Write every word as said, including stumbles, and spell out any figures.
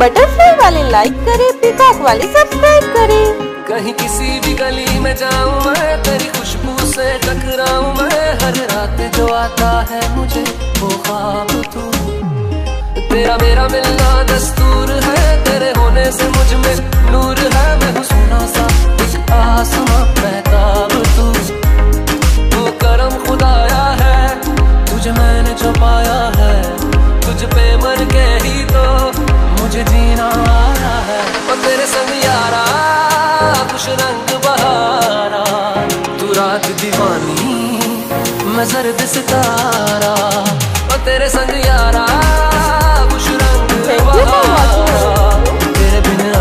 Butterfly वाले like करें, peacock वाले सब्सक्राइब करें। कहीं किसी भी गली में जाऊं मैं, तेरी खुशबू से टकराऊं मैं। हर रात जो आता है मुझे वो ख्वाब तू। तेरा मेरा मिलना दस्तूर है, तेरे होने से मुझ में नूर है। मैं हूं सोना सा इस आसमां महताब तू। वो करम खुदाया है, तुझे मैंने जो पाया है। तुझ पे मर के ही तो मुझे जीना आया है। और तेरे संग यारा कुछ रंग बहारा, तू रात दीवानी मैं जर्द सितारा।